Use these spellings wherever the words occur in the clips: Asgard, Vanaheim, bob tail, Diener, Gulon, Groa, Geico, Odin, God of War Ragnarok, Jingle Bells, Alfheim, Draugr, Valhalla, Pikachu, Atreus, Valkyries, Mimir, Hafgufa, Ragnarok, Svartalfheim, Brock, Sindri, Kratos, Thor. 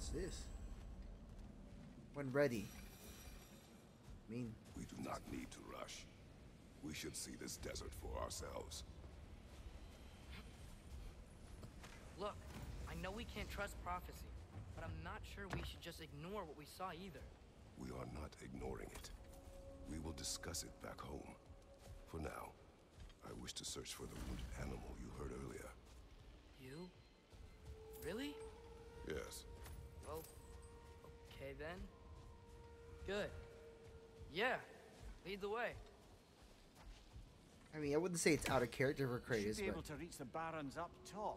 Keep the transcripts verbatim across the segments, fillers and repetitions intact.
What's this? When ready. I mean. We do not need to rush. We should see this desert for ourselves. Look, I know we can't trust prophecy, but I'm not sure we should just ignore what we saw either. We are not ignoring it. We will discuss it back home. For now, I wish to search for the wounded animal you heard earlier. You? Really? Yes. Well, okay then. Good. Yeah, lead the way. I mean, I wouldn't say it's out of character for Kratos, should be able but... to reach the barons up top.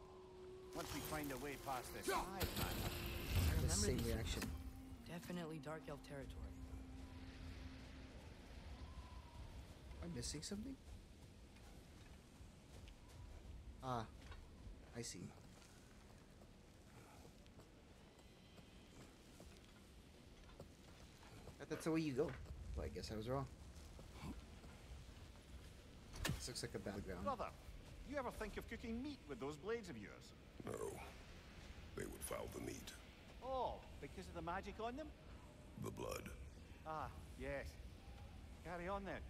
Once we find a way past this, I remember the same reaction. Definitely Dark Elf territory. Am I missing something? Ah, I see. That's the way you go. Well, I guess I was wrong. This looks like a battleground. Brother, you ever think of cooking meat with those blades of yours? No. They would foul the meat. Oh, because of the magic on them? The blood. Ah, yes. Carry on then.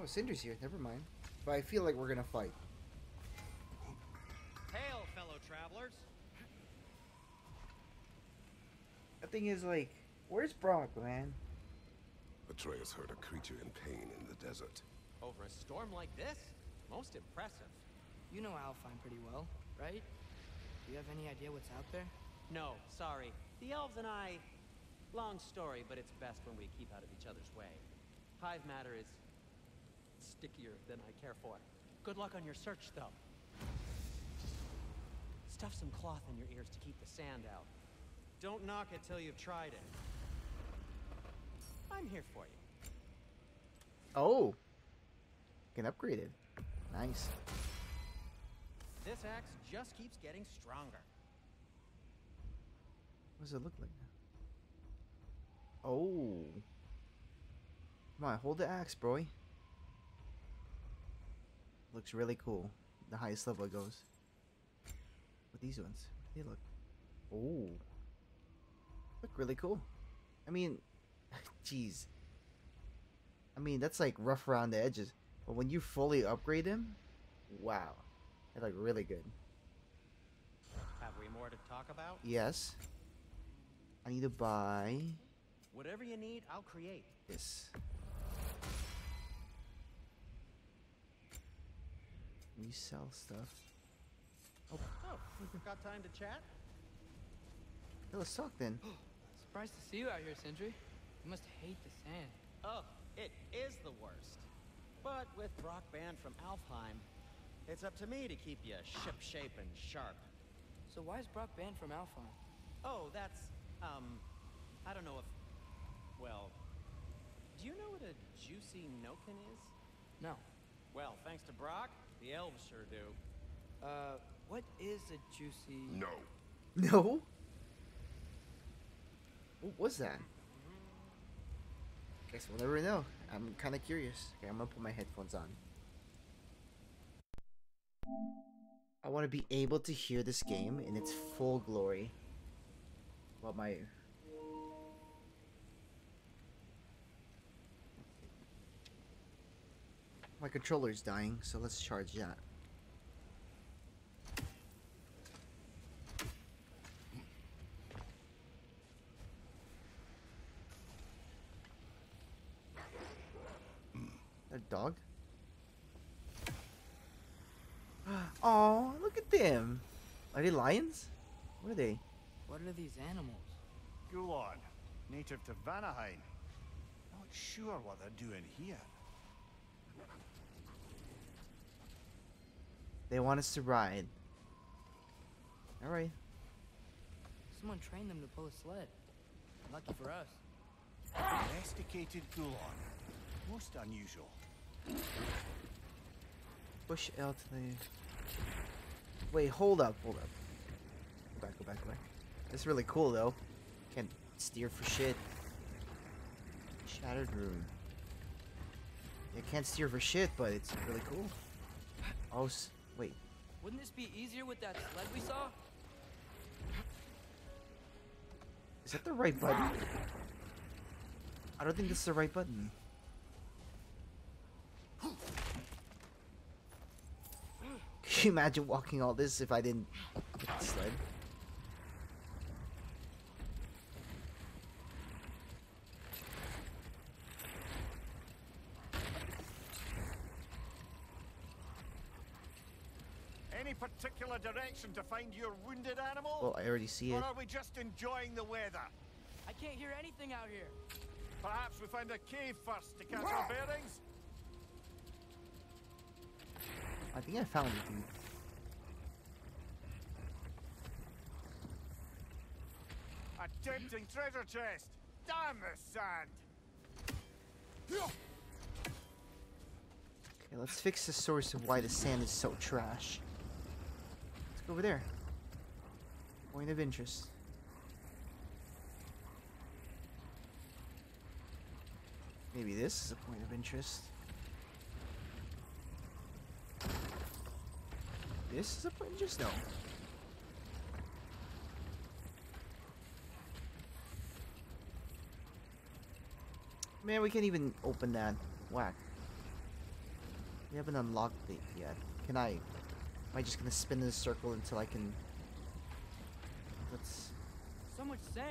Oh, Cinder's here. Never mind. But I feel like we're gonna fight. Hail, fellow travelers! The thing is, like, where's Brock, man? Atreus heard a creature in pain in the desert. Over a storm like this? Most impressive. You know Alfheim pretty well, right? Do you have any idea what's out there? No, sorry. The elves and I... Long story, but it's best when we keep out of each other's way. Hive matter is... stickier than I care for. Good luck on your search, though. Stuff some cloth in your ears to keep the sand out. Don't knock it till you've tried it. I'm here for you. Oh. Get upgraded. Nice. This axe just keeps getting stronger. What does it look like now? Oh. Come on, hold the axe, bro. Looks really cool. The highest level it goes. With these ones. They look. Oh. Look really cool. I mean, jeez. I mean, that's like rough around the edges, but when you fully upgrade them, wow, they look really good. Have we more to talk about? Yes. I need to buy. Whatever you need, I'll create. Yes. We sell stuff. Oh, oh, we've got time to chat. Hey, let's talk then. Surprised to see you out here, Sindri. You must hate the sand. Oh, it is the worst. But with Brock banned from Alfheim, it's up to me to keep you ship-shape and sharp. So why is Brock banned from Alfheim? Oh, that's, um, I don't know if, well, do you know what a juicy noken is? No. Well, thanks to Brock, the elves sure do. Uh, what is a juicy... No. No? What was that? Guess we'll never know. I'm kind of curious. Okay, I'm gonna put my headphones on. I want to be able to hear this game in its full glory. Well, my... My controller's dying, so let's charge that. A dog? Oh, look at them! Are they lions? What are they? What are these animals? Gulon, native to Vanaheim. Not sure what they're doing here. They want us to ride. Alright. Someone trained them to pull a sled. Lucky for us. Domesticated Gulon. Most unusual. Push out the... Wait, hold up, hold up. Go back, go back, go back. That's really cool, though. Can't steer for shit. Shattered rune. It can't steer for shit, but it's really cool. Oh, wait. Wouldn't this be easier with that sled we saw? Is that the right button? I don't think this is the right button. Can you imagine walking all this if I didn't get the sled? Particular direction to find your wounded animal? Well, I already see it. Or are we just enjoying the weather? I can't hear anything out here. Perhaps we find a cave first to catch our bearings. I think I found it, dude. A tempting treasure chest. Damn the sand. Okay, let's fix the source of why the sand is so trash. Over there. Point of interest. Maybe this is a point of interest. This is a point of interest? No. Man, we can't even open that. Whack. We haven't unlocked it yet. Can I... Am I just gonna spin in a circle until I can? Let's. So much sand.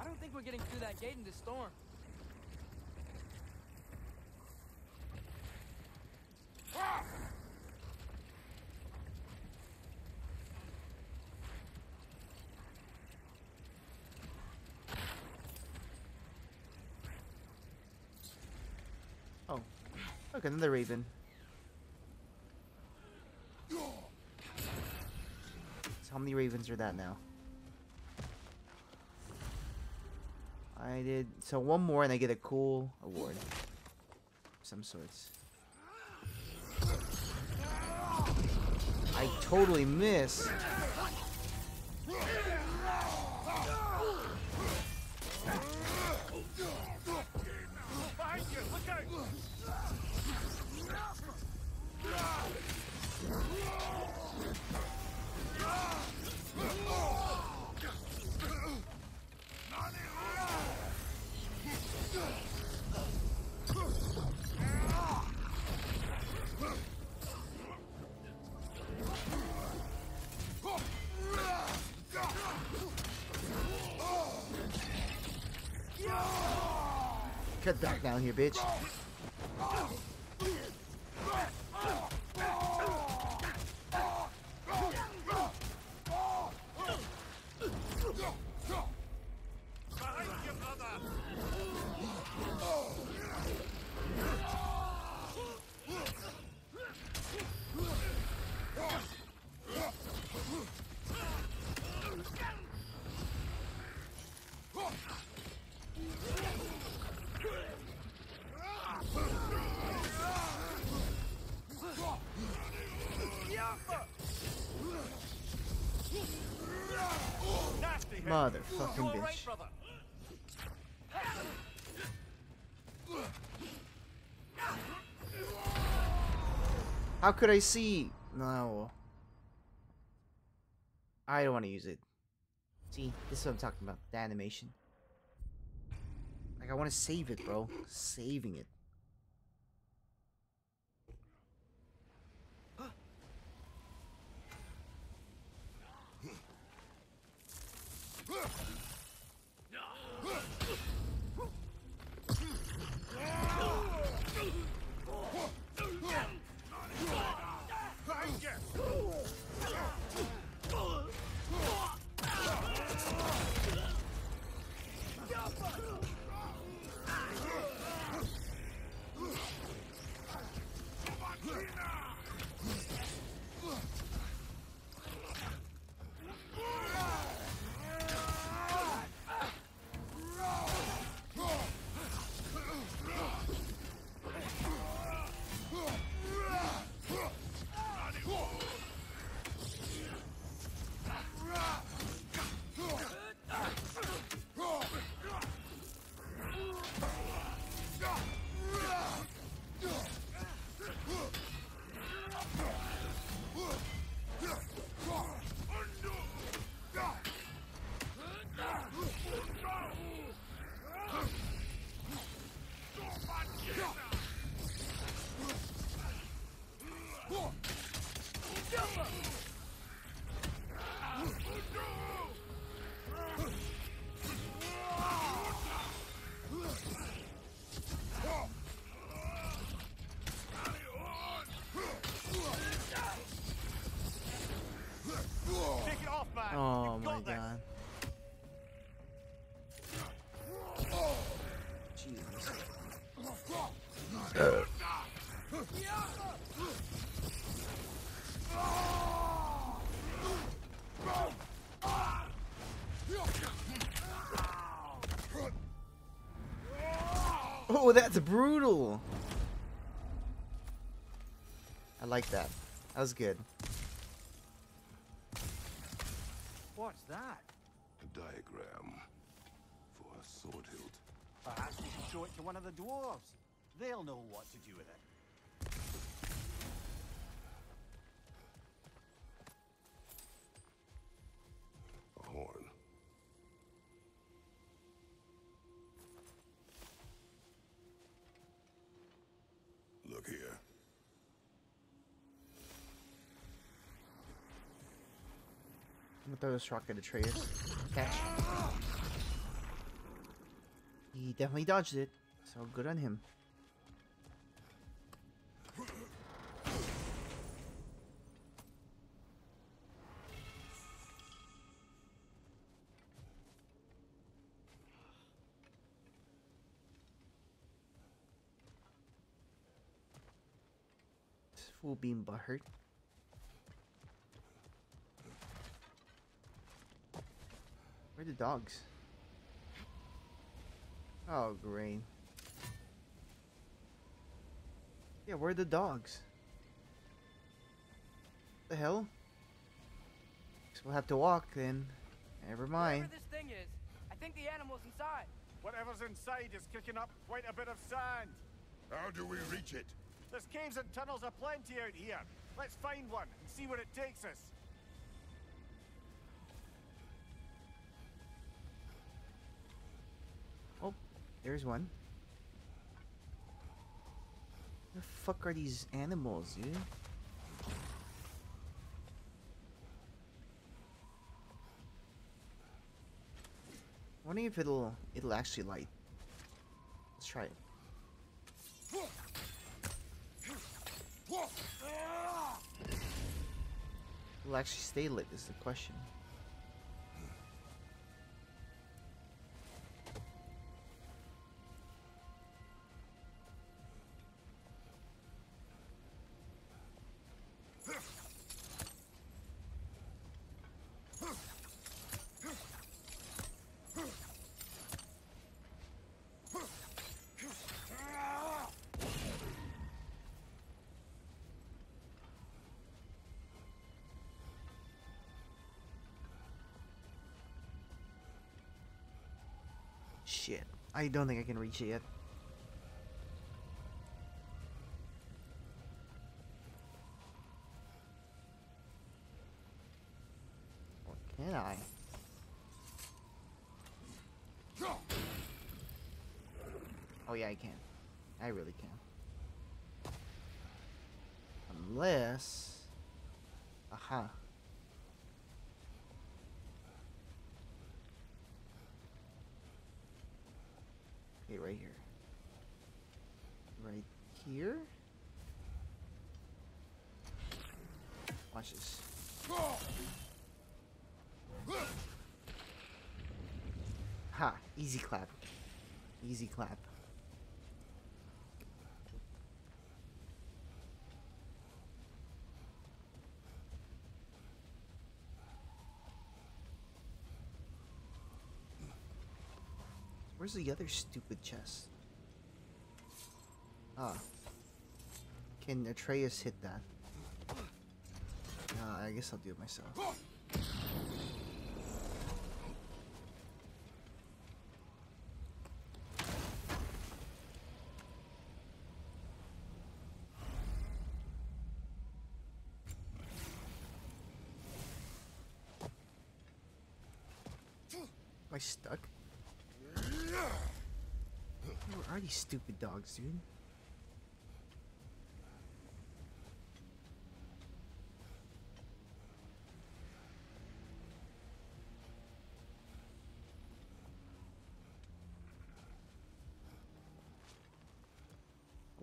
I don't think we're getting through that gate in this storm. Ah! Oh, look, another raven. How many ravens are that now? I did so one more and I get a cool award of some sorts. I totally missed. Cut back down here, bitch. Motherfucking bitch. How could I see? No. I don't want to use it. See, this is what I'm talking about. The animation. Like, I want to save it, bro. Saving it. Oh my god. Jesus. Oh, that's brutal. I like that. That was good. What's that? A diagram for a sword hilt. Perhaps we should show it to one of the dwarves. They'll know what to do with it. Horn. Look here. I'm gonna throw this rock at Atreus. Catch. He definitely dodged it, so good on him. Full beam butthurt. Where are the dogs? Oh, great. Yeah, where are the dogs? What the hell? So we'll have to walk then. Never mind. Whatever this thing is, I think the animal's inside. Whatever's inside is kicking up quite a bit of sand. How do we reach it? There's caves and tunnels aplenty out here. Let's find one and see where it takes us. Oh, there's one. What the fuck are these animals, dude? I'm wondering if it'll it'll actually light. Let's try it. Will actually stay lit is the question. Shit, I don't think I can reach it yet. Or can I? Oh yeah, I can. I really can. Unless... Aha. Right here. Right here. Watch this. Ha! Easy clap. Easy clap. Where's the other stupid chest? Ah. Can Atreus hit that? Uh, I guess I'll do it myself. Am I stuck? Where are these stupid dogs, dude?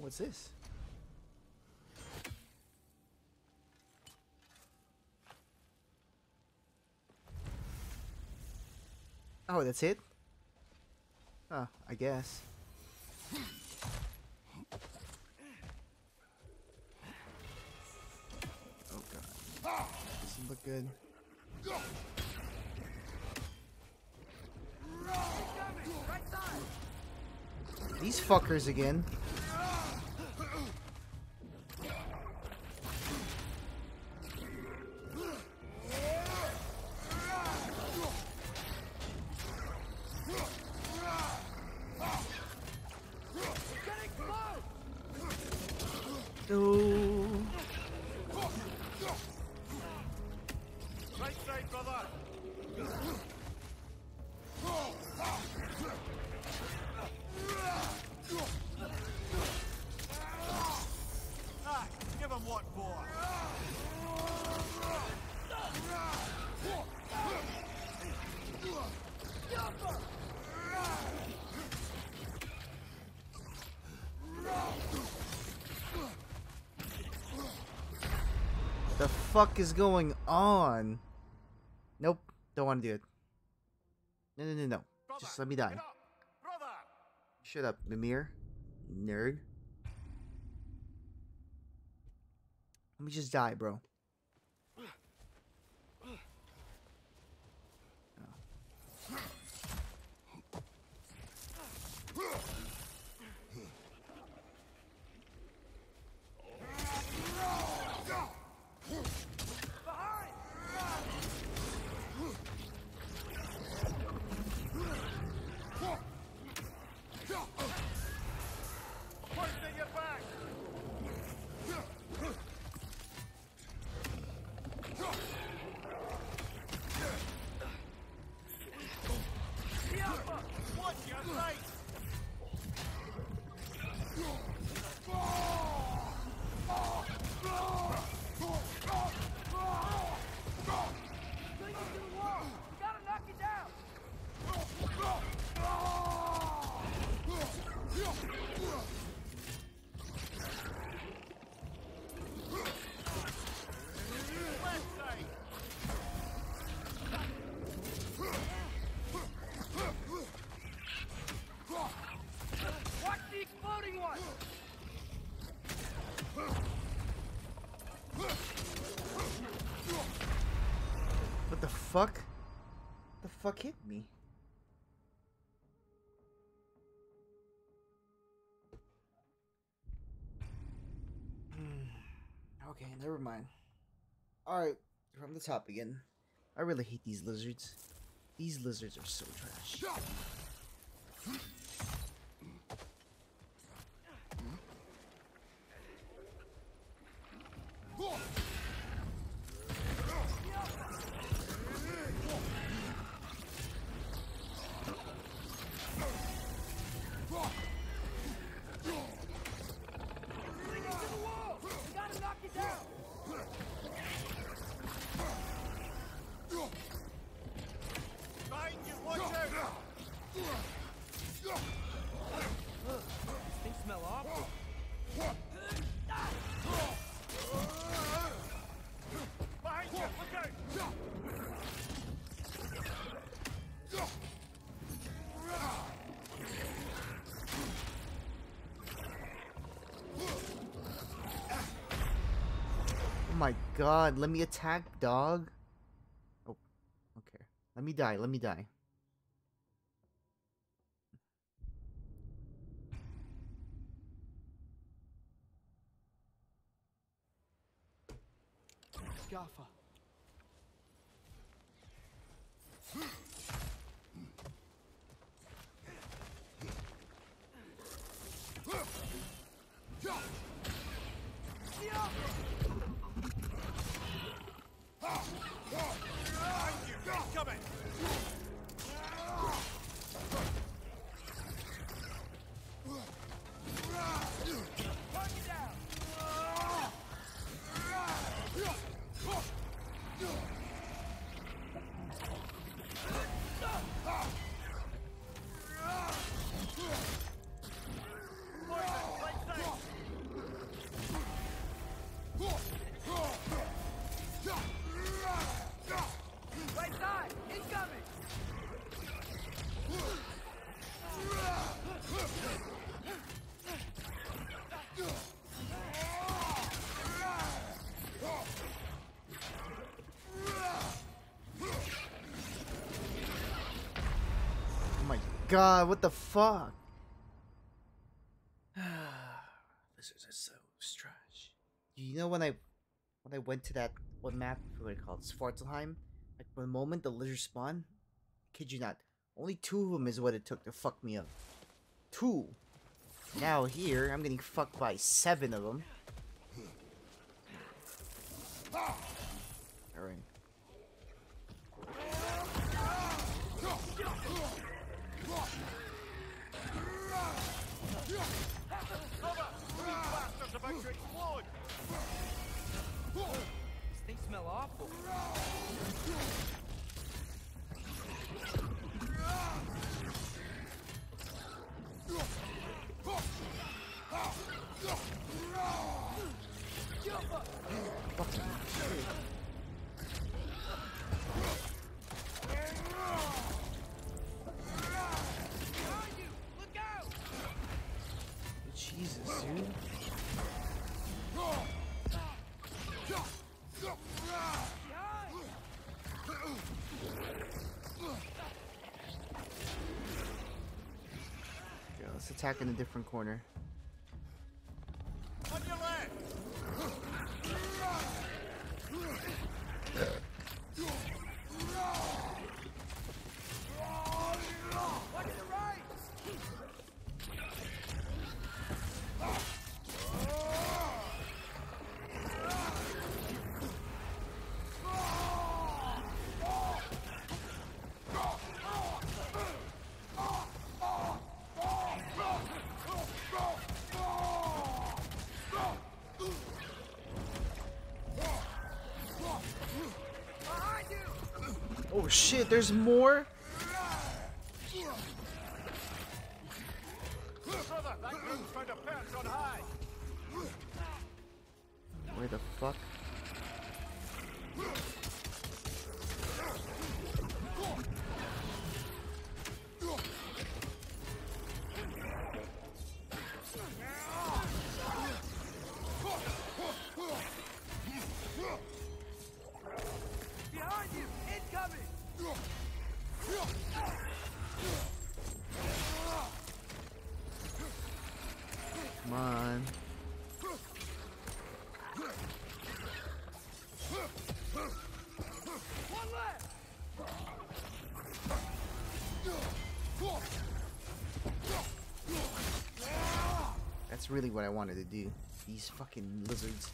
What's this? Oh, that's it? Ah, oh, I guess. Oh god. Doesn't look good. These fuckers again. Fuck is going on? Nope, don't want to do it. No, no, no, no. Brother, just let me die. Shut up, brother. Shut up, Mimir, nerd. Let me just die, bro. Fuck? The fuck hit me? Okay, never mind. Alright, from the top again. I really hate these lizards. These lizards are so trash. God, let me attack, dog. Oh, okay. Let me die. Let me die. Gaffa. Come god, what the fuck? Lizards are so strange. You know when I when I went to that what map what it called Svartalfheim? Like for the moment the lizards spawn? I kid you not. Only two of them is what it took to fuck me up. Two. Now here I'm getting fucked by seven of them. Alright. They smell awful. Fucking shit. Jesus, dude. Yeah, let's attack in a different corner. On your left. Watch the right. Oh shit, there's more? Where the fuck? Come on. That's really what I wanted to do. These fucking lizards.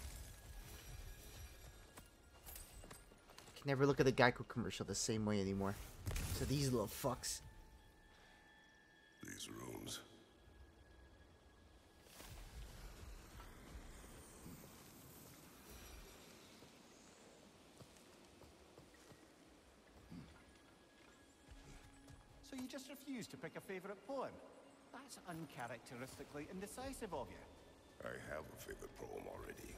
I can never look at the Geico commercial the same way anymore. So these little fucks. These rooms. So you just refused to pick a favorite poem? That's uncharacteristically indecisive of you. I have a favorite poem already.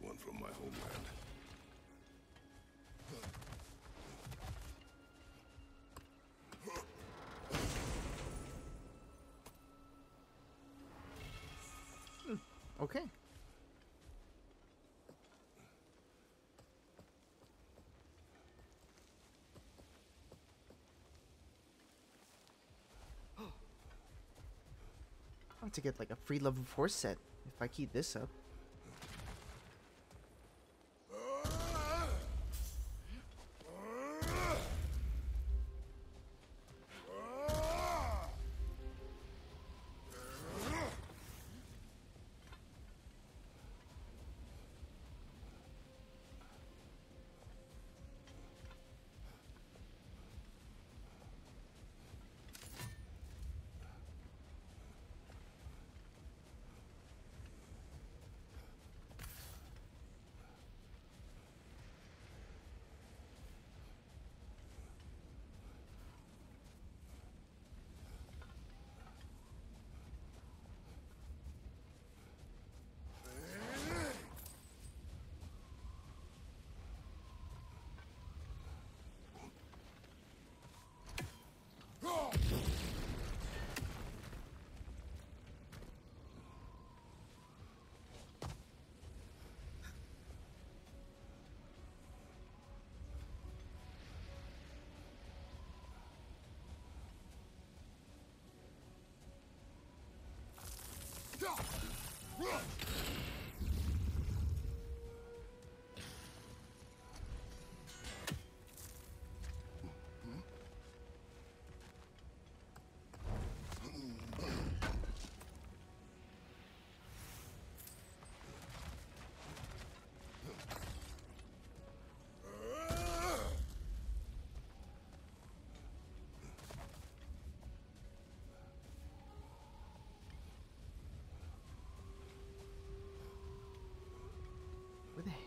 One from my homeland. Okay. I want to get like a free level four set if I keep this up.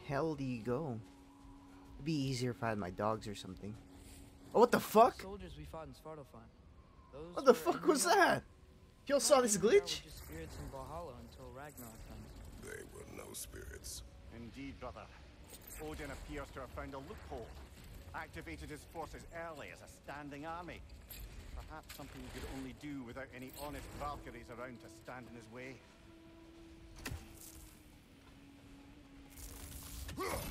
hell do you go? It'd be easier if I had my dogs or something. Oh, what the fuck? Soldiers we fought in Svartalfheim. Those what the fuck was that? Y'all saw this glitch? Spirits in Valhalla until Ragnarok comes. They were no spirits. Indeed, brother. Odin appears to have found a loophole. Activated his forces early as a standing army. Perhaps something he could only do without any honest Valkyries around to stand in his way. Fuck.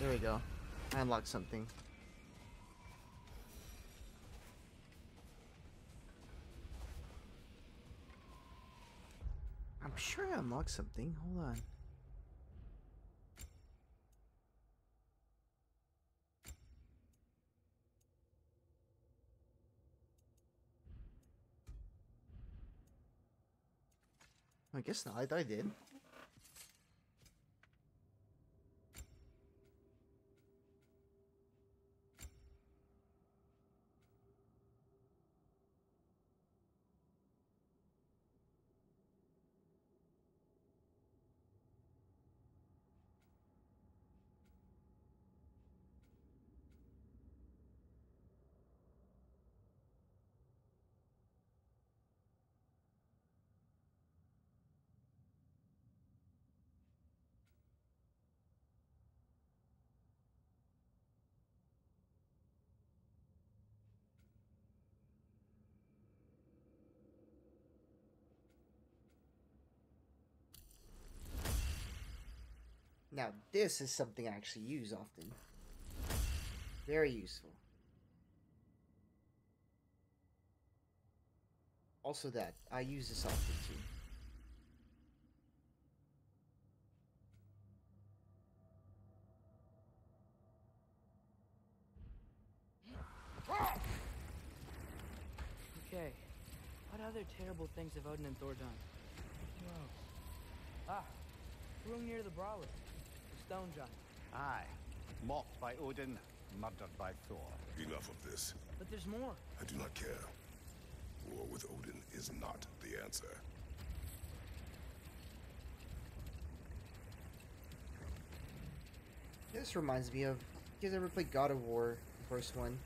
There we go. I unlocked something. I'm sure I unlocked something. Hold on. I guess not. I thought I did. Now, this is something I actually use often. Very useful. Also that, I use this often too. Okay, what other terrible things have Odin and Thor done? Whoa. Ah, room near the brawler. Stone giant. Aye. Mocked by Odin, murdered by Thor. Enough of this. But there's more. I do not care. War with Odin is not the answer. This reminds me of, you guys ever played God of War, the first one?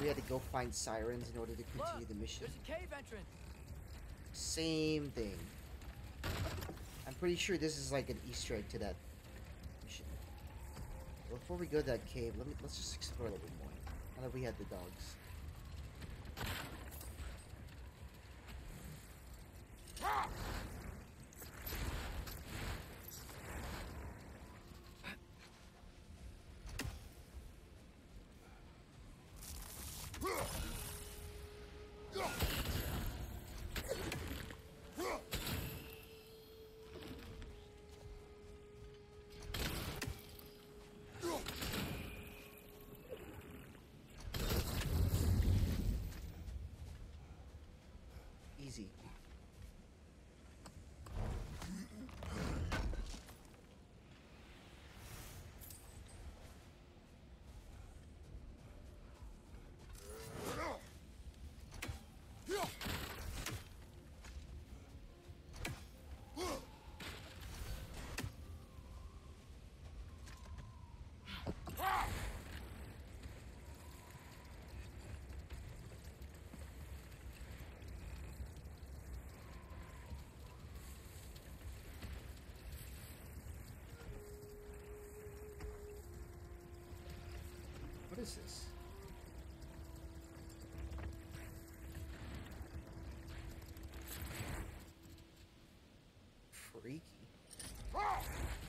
We had to go find sirens in order to continue Look, the mission. There's a cave entrance. Same thing. I'm pretty sure this is like an Easter egg to that. Before we go to that cave, let me let's just explore a little bit more. Now that we had the dogs. What is this? Freaky.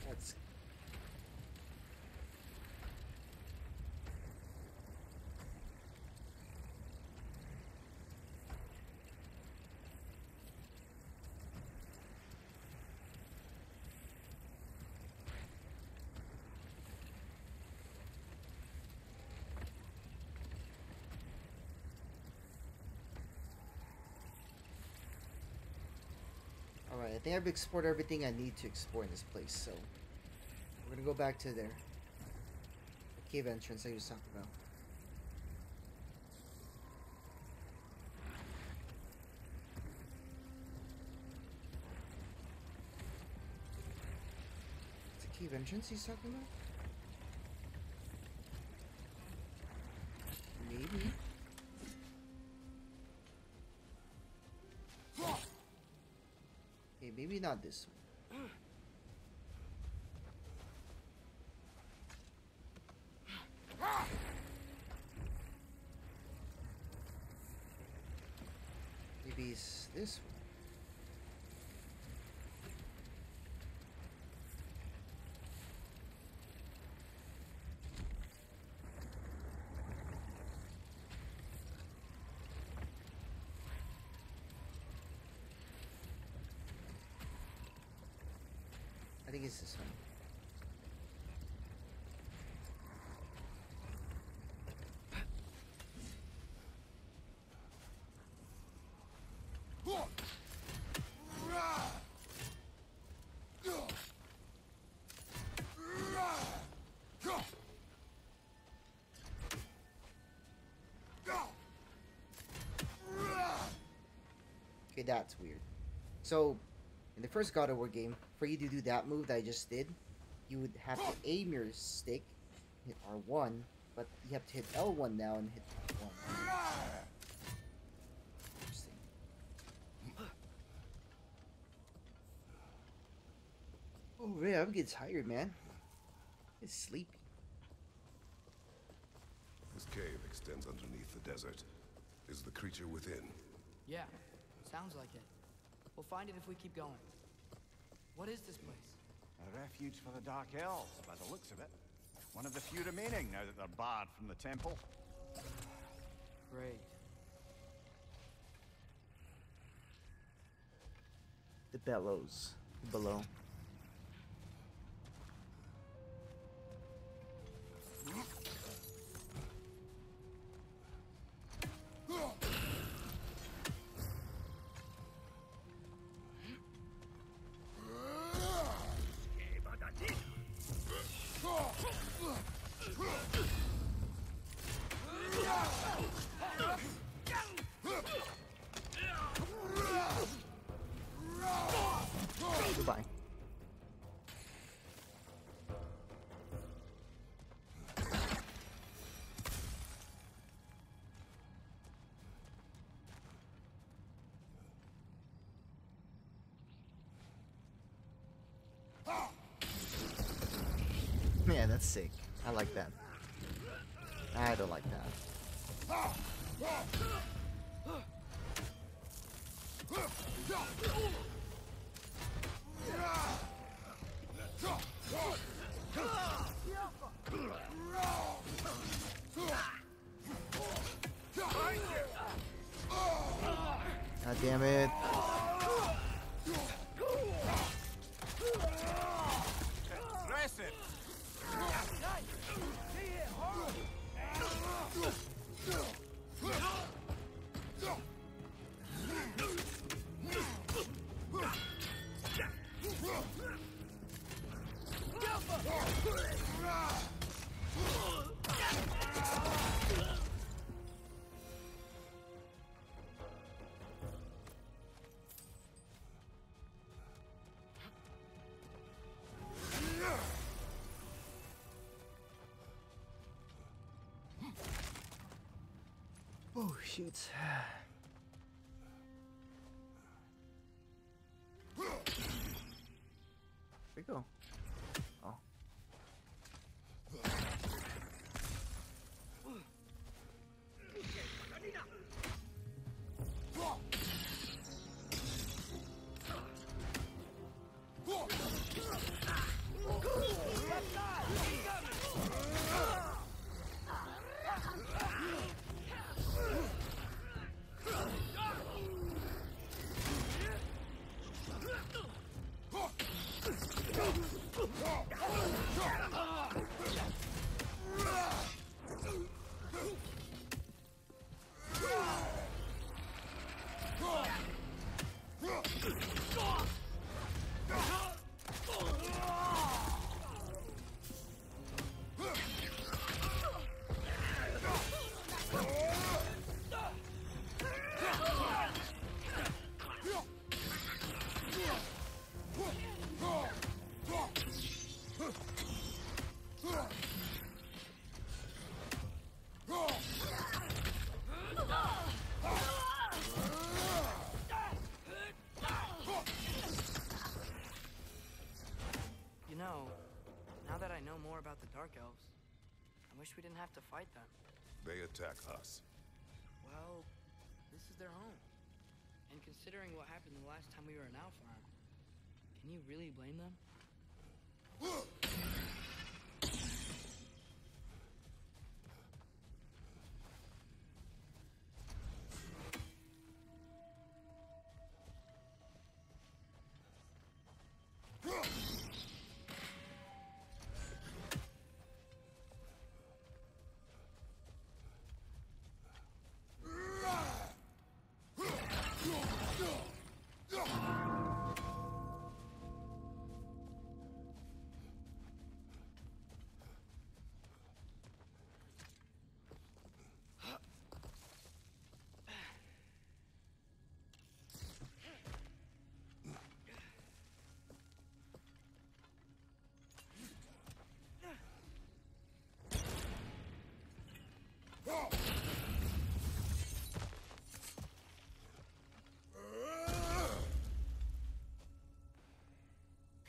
That's... I think I've explored everything I need to explore in this place, so we're gonna go back to there. The cave entrance I was talking about. It's a cave entrance he's talking about? Maybe. Okay, maybe not this one. Maybe it's this one. I think it's this one. Okay, that's weird. So, in the first God of War game, for you to do that move that I just did, you would have to aim your stick, hit R one, but you have to hit L one now and hit L one. Interesting. Oh, man, I'm getting tired, man. It's sleepy. This cave extends underneath the desert. Is the creature within? Yeah, sounds like it. We'll find it if we keep going. What is this place? A refuge for the Dark Elves, by the looks of it. One of the few remaining now that they're barred from the temple. Great. The bellows below. Goodbye. Yeah, that's sick. I like that. I don't like that. God damn it. Dress it. Oh, shoot. There we go. Oh. Go! more about the Dark Elves. I wish we didn't have to fight them. They attack us. Well, this is their home. And considering what happened the last time we were in Alfheim, can you really blame them?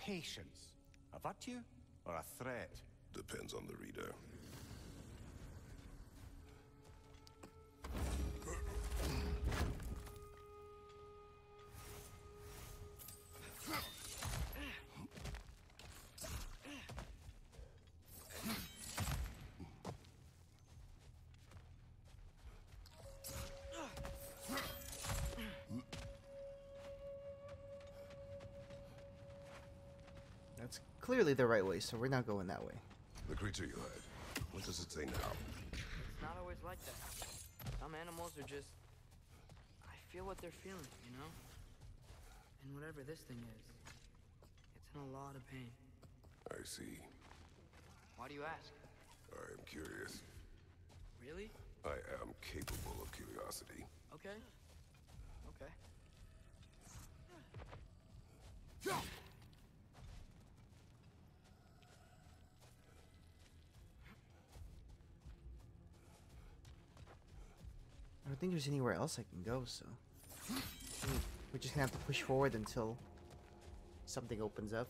Patience. A virtue or a threat? Depends on the reader. Clearly the right way, so we're not going that way. The creature you had, what does it say now? It's not always like that. Some animals are just... I feel what they're feeling, you know? And whatever this thing is, it's in a lot of pain. I see. Why do you ask? I am curious. Really? I am capable of curiosity. Okay. Okay. I don't think there's anywhere else I can go, so we're just gonna have to push forward until something opens up.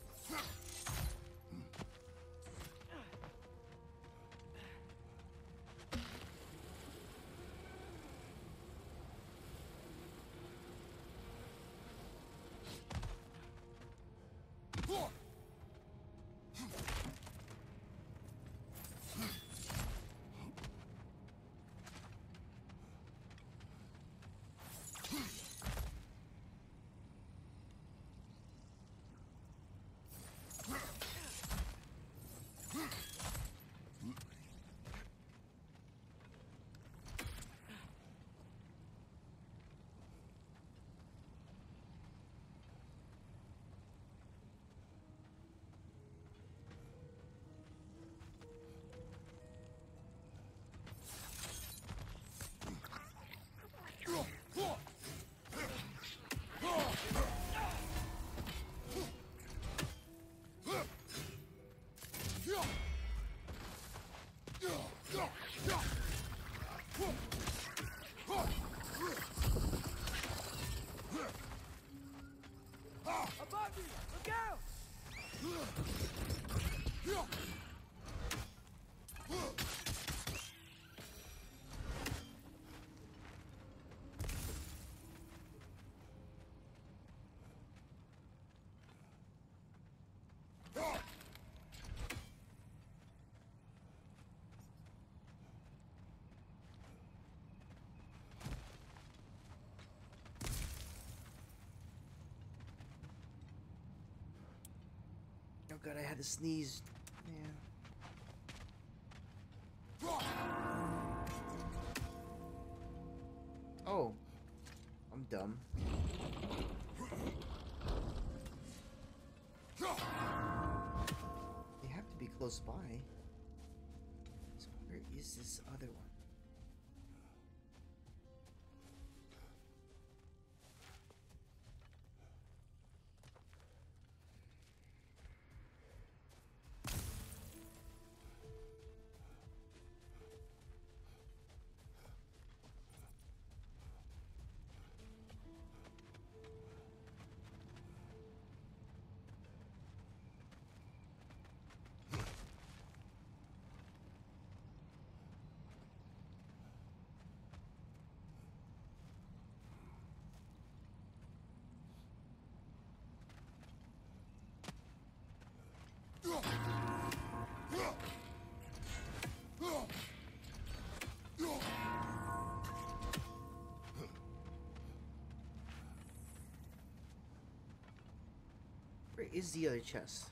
Oh god, I had to sneeze. Yeah. Oh, I'm dumb. They have to be close by. So where is this other one? Where is the other chest?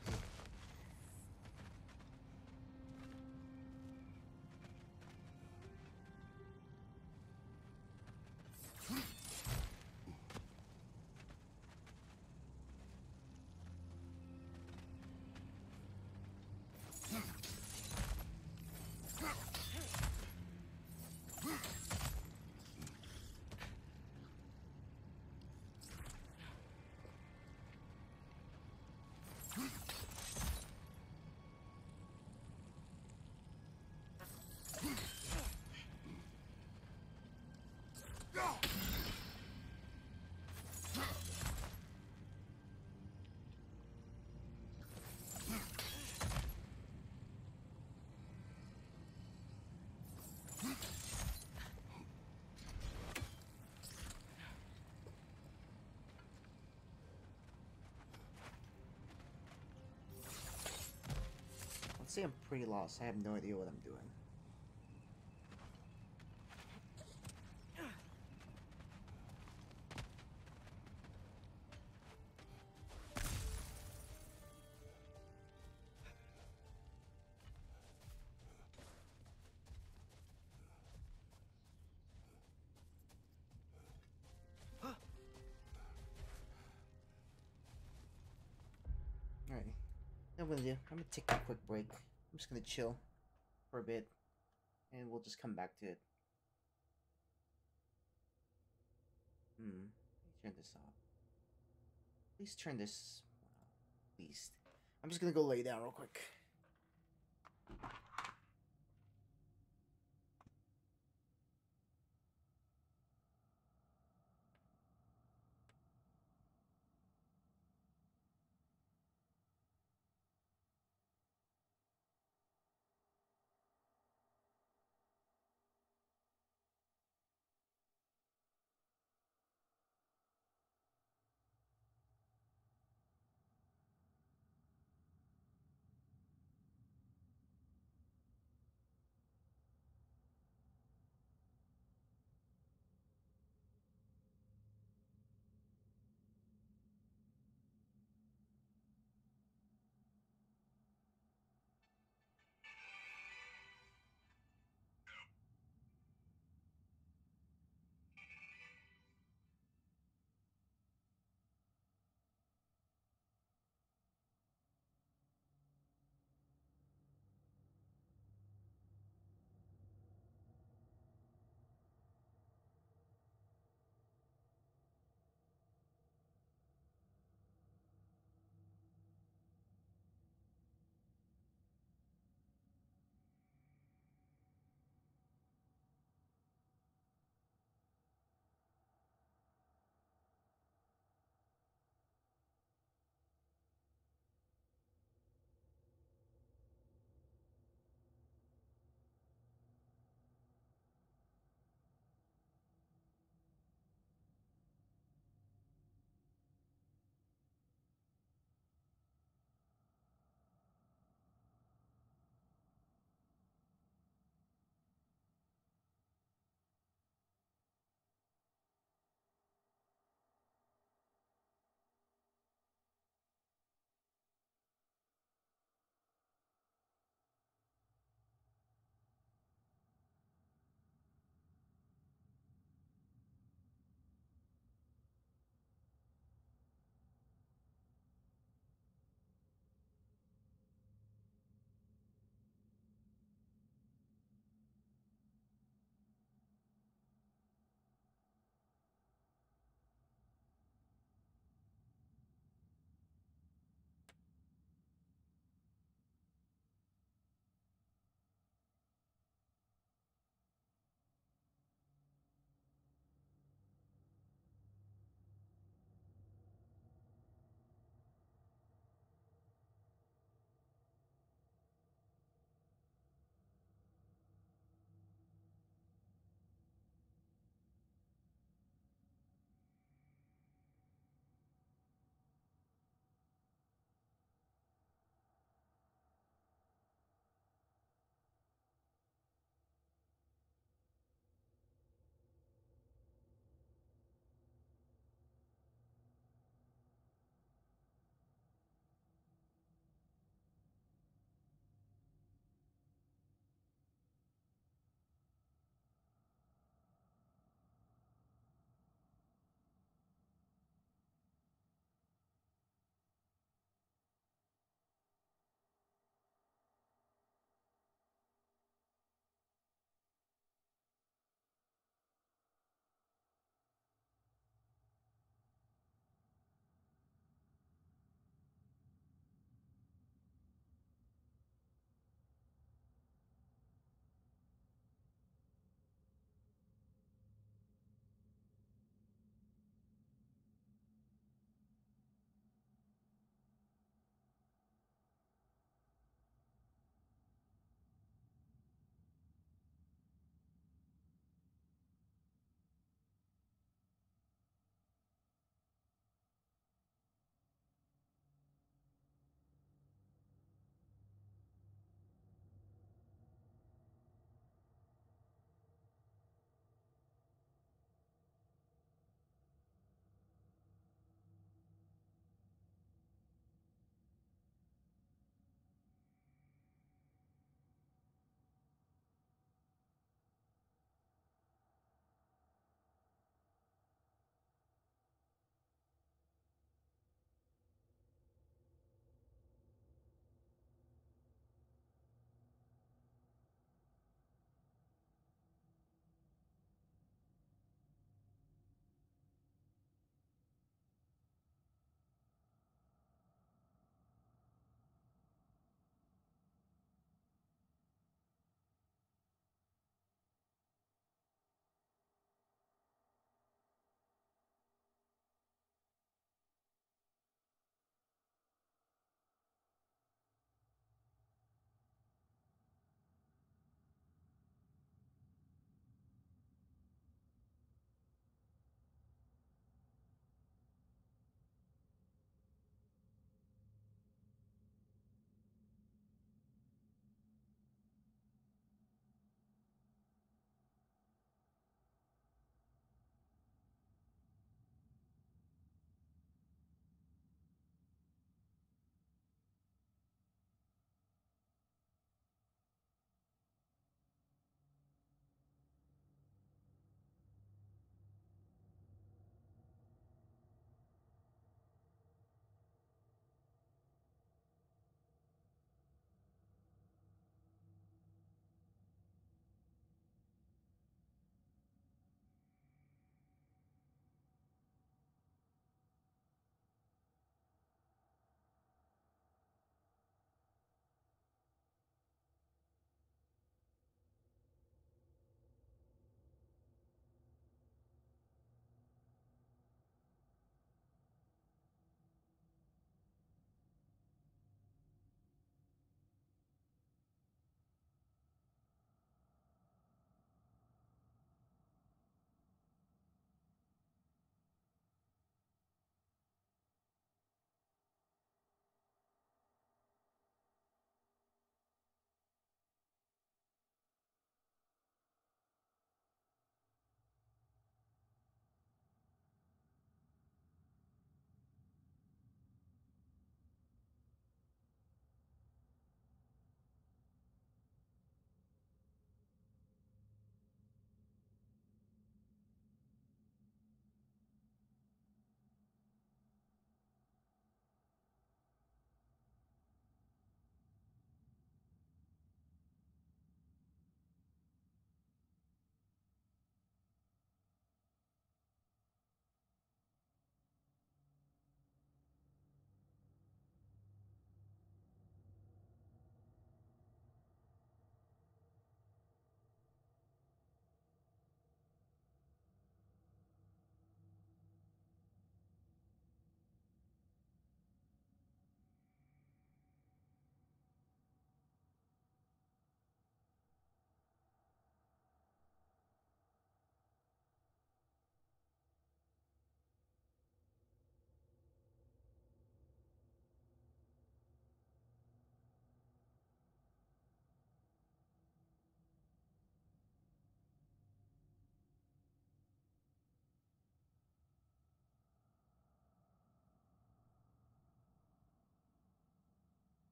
I'd say I'm pretty lost. I have no idea what I'm doing. I'm gonna do. I'm gonna take a quick break. I'm just gonna chill for a bit, and we'll just come back to it. Hmm. Turn this off. Please turn this one off. At least. I'm just gonna go lay down real quick.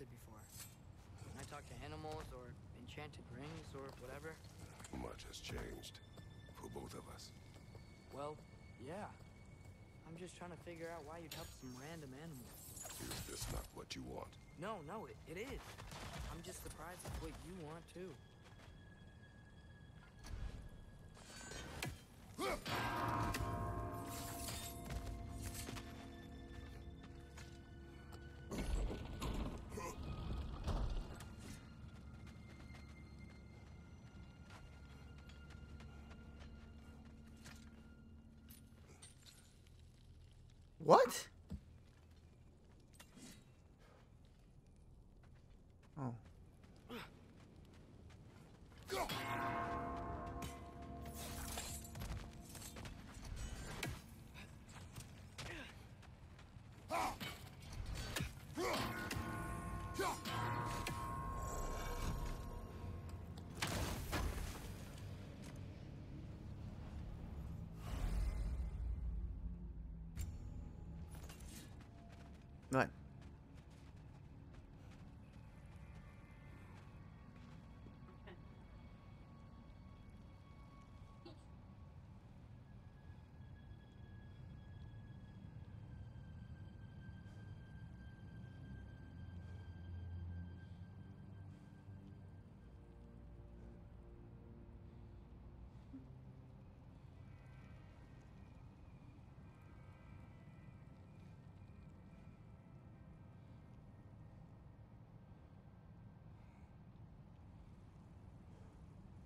existed before. When I talk to animals or enchanted rings or whatever. Much has changed for both of us. Well, yeah. I'm just trying to figure out why you'd help some random animal. Is this not what you want? No, no, it, it is. I'm just surprised at what you want, too. What? Oh. Right. Nice.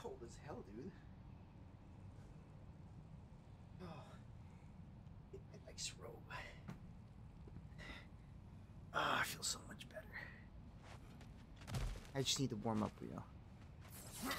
Cold as hell, dude. Oh, a nice robe. Ah, oh, I feel so much better. I just need to warm up, you know. Oh!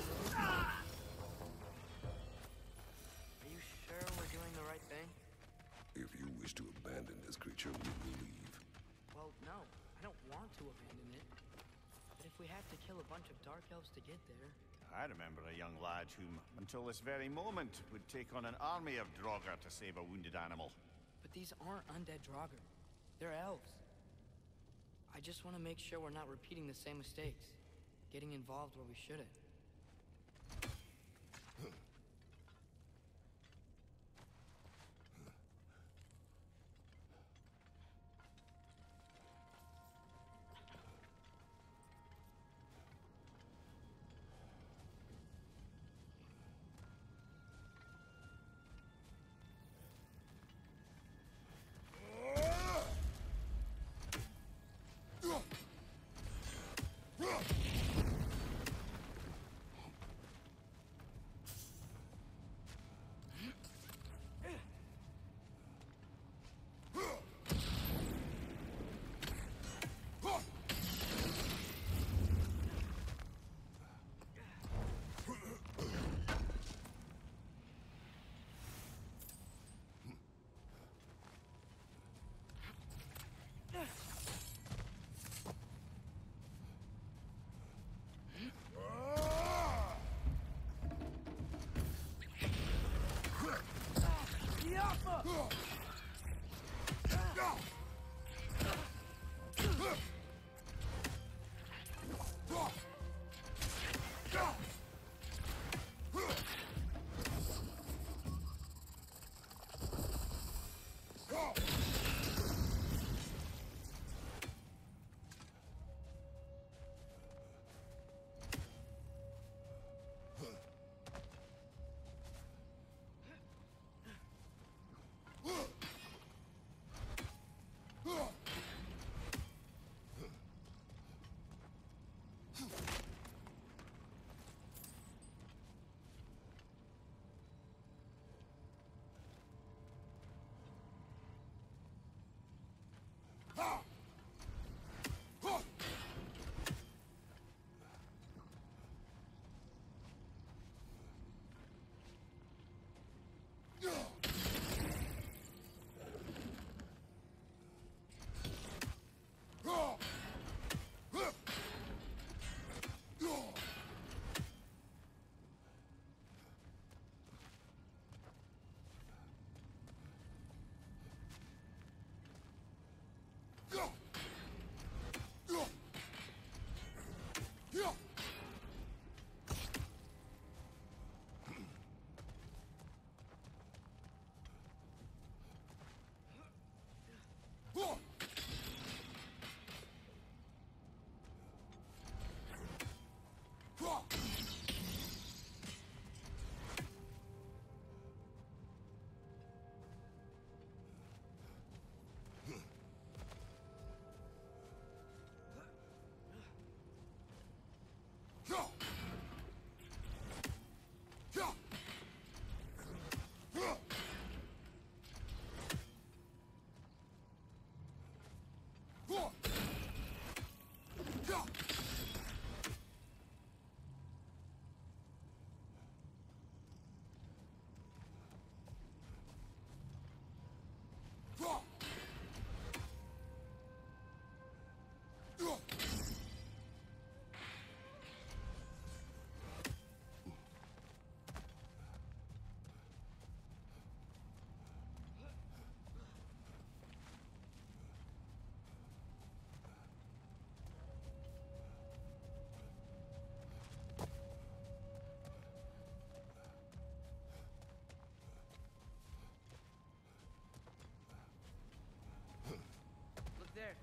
Are you sure we're doing the right thing? If you wish to abandon this creature, we will leave. Well, no. I don't want to abandon it. But if we have to kill a bunch of dark elves to get there... I remember a young lad whom, until this very moment, would take on an army of Draugr to save a wounded animal. But these aren't undead Draugr. They're elves. I just want to make sure we're not repeating the same mistakes. Getting involved where we shouldn't.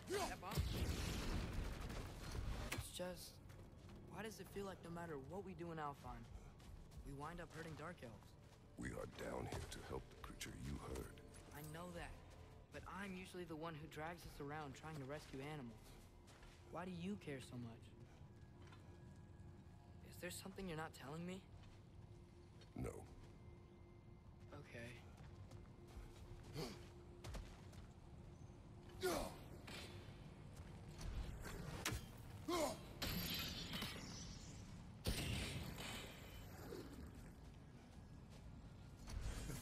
There, that bomb. It's just... why does it feel like no matter what we do in Alfheim, we wind up hurting Dark Elves? We are down here to help the creature you hurt. I know that, but I'm usually the one who drags us around trying to rescue animals. Why do you care so much? Is there something you're not telling me? No. Okay.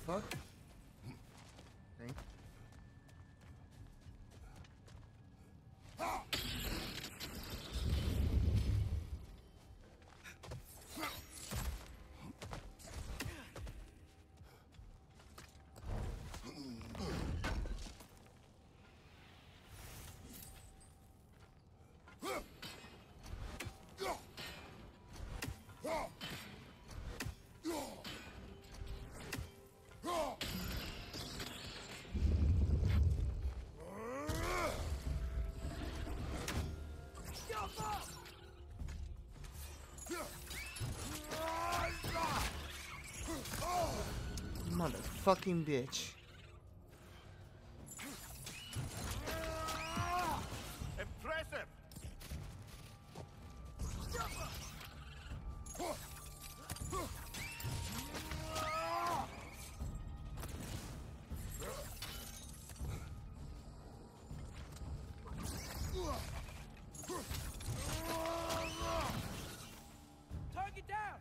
fuck? Think. Fucking bitch. Impressive. Target down.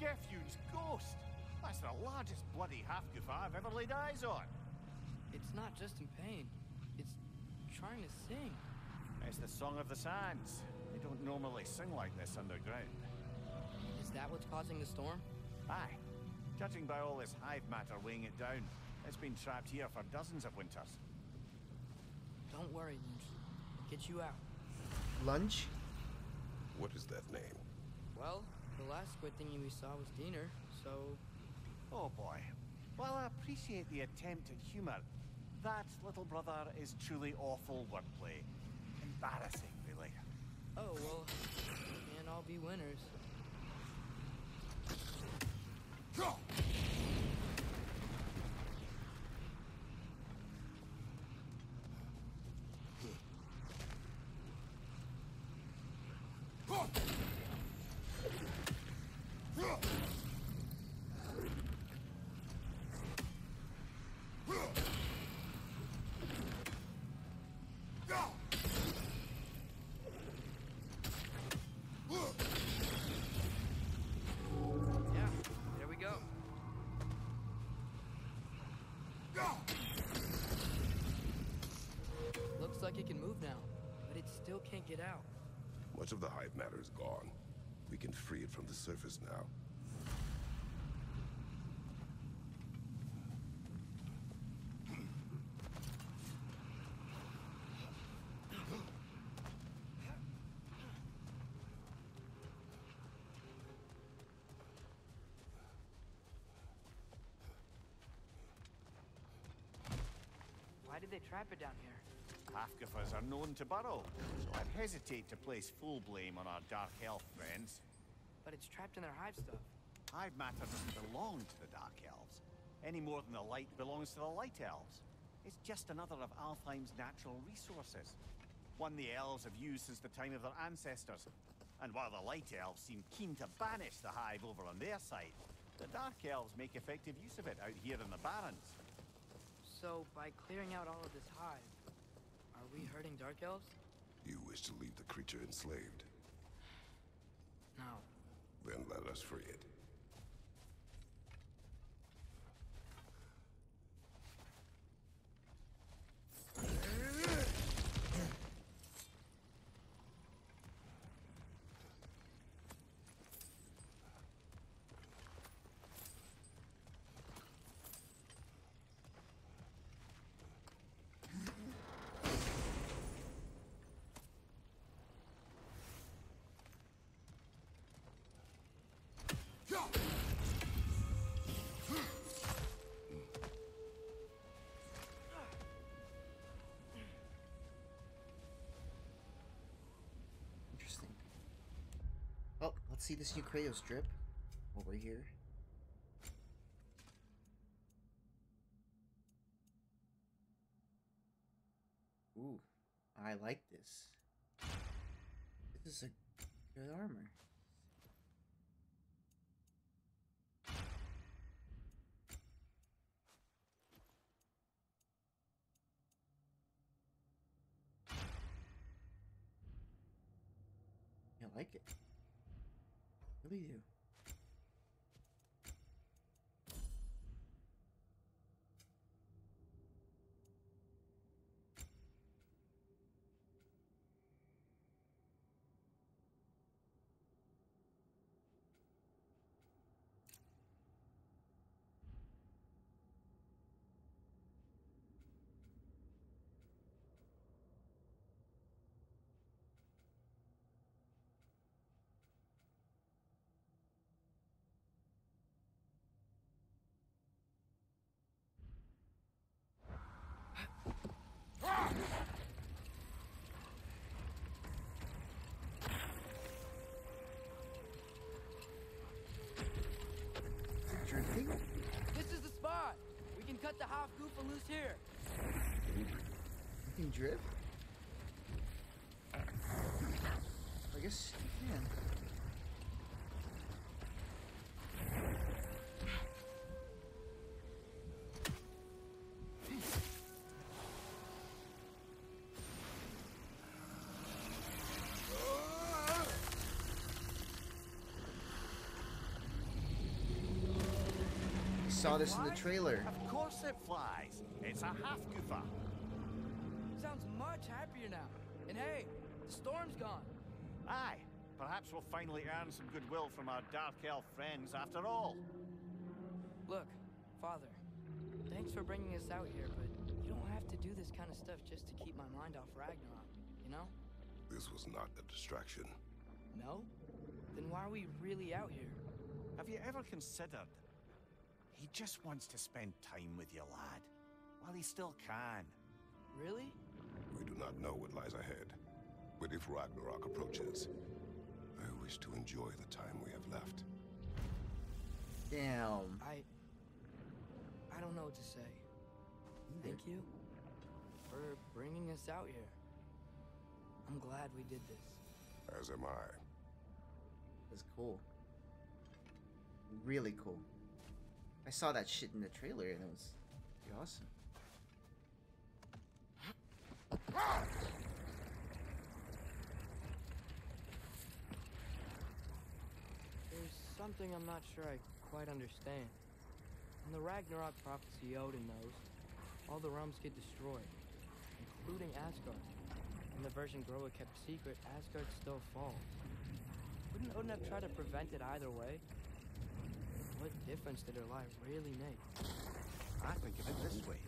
Geffun's ghost! That's the largest bloody Hafgufa I've ever laid eyes on! It's not just in pain. It's trying to sing. It's the song of the sands. They don't normally sing like this underground. Is that what's causing the storm? Aye. Judging by all this hive matter weighing it down, it's been trapped here for dozens of winters. Don't worry, Lunch. I'll get you out. Lunch? What is that name? Well... the last squid thingy we saw was Diener, so... Oh boy. While I appreciate the attempt at humor, that, little brother, is truly awful wordplay. Embarrassing, really. Oh, well, we can't all be winners. Like it can move now, but it still can't get out. Much of the hive matter is gone. We can free it from the surface now. Why did they trap it down here? Hafgufas are known to burrow, so I'd hesitate to place full blame on our dark elf friends. But it's trapped in their hive stuff. Hive matter doesn't belong to the dark elves, any more than the light belongs to the light elves. It's just another of Alfheim's natural resources. One the elves have used since the time of their ancestors. And while the light elves seem keen to banish the hive over on their side, the dark elves make effective use of it out here in the barrens. So, by clearing out all of this hive, are we hurting dark elves? You wish to leave the creature enslaved? No. Then let us free it. see this new Kratos strip while we're here. Ooh, I like this. This is a good armor. I like it. What do you do? This is the spot! We can cut the Hafgufa loose here! You can drip? I guess you can. Saw this in the trailer. Of course it flies. It's a Hafgufa. Sounds much happier now. And hey, the storm's gone. Aye. Perhaps we'll finally earn some goodwill from our dark elf friends after all. Look, Father, thanks for bringing us out here, but you don't have to do this kind of stuff just to keep my mind off Ragnarok, you know? This was not a distraction. No? Then why are we really out here? Have you ever considered? He just wants to spend time with you, lad, while he still can. Really? We do not know what lies ahead, but if Ragnarok approaches, I wish to enjoy the time we have left. Damn. I... I don't know what to say. Thank you for bringing us out here. I'm glad we did this. As am I. That's cool. Really cool. I saw that shit in the trailer and it was pretty awesome. There's something I'm not sure I quite understand. In the Ragnarok prophecy, Odin knows, all the realms get destroyed, including Asgard. In the version Groa kept secret, Asgard still falls. Wouldn't Odin have tried to prevent it either way? What difference did her life really make? I think of it this way.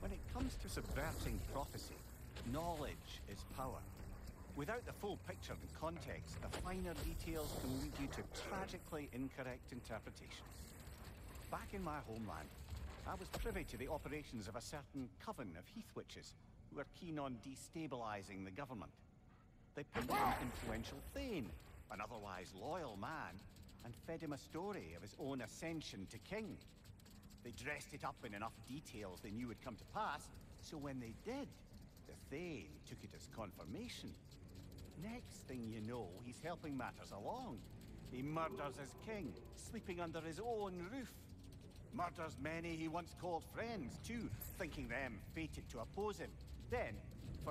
When it comes to subverting prophecy, knowledge is power. Without the full picture and context, the finer details can lead you to tragically incorrect interpretations. Back in my homeland, I was privy to the operations of a certain coven of heath witches who were keen on destabilizing the government. They picked an influential thane, an otherwise loyal man, and fed him a story of his own ascension to king. They dressed it up in enough details they knew would come to pass, so when they did, the Thane took it as confirmation. Next thing you know, he's helping matters along. He murders his king, sleeping under his own roof. Murders many he once called friends, too, thinking them fated to oppose him. Then, for a